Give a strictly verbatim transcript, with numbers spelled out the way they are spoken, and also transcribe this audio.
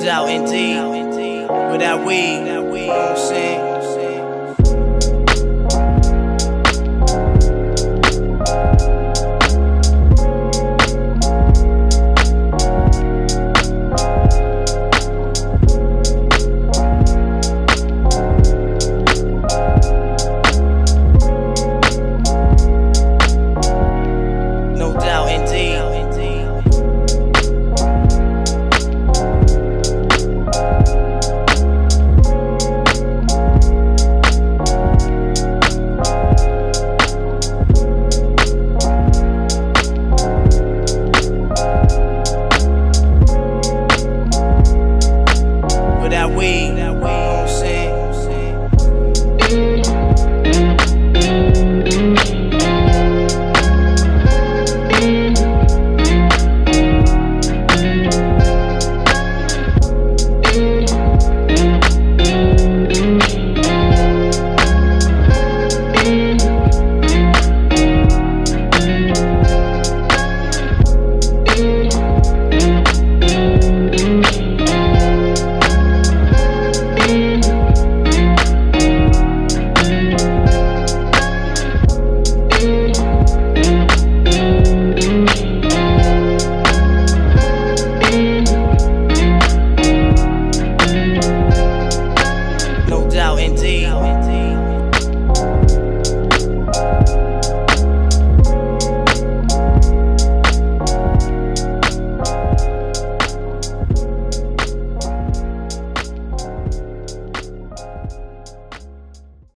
doubt indeed. With that weed, you know what I'm saying? We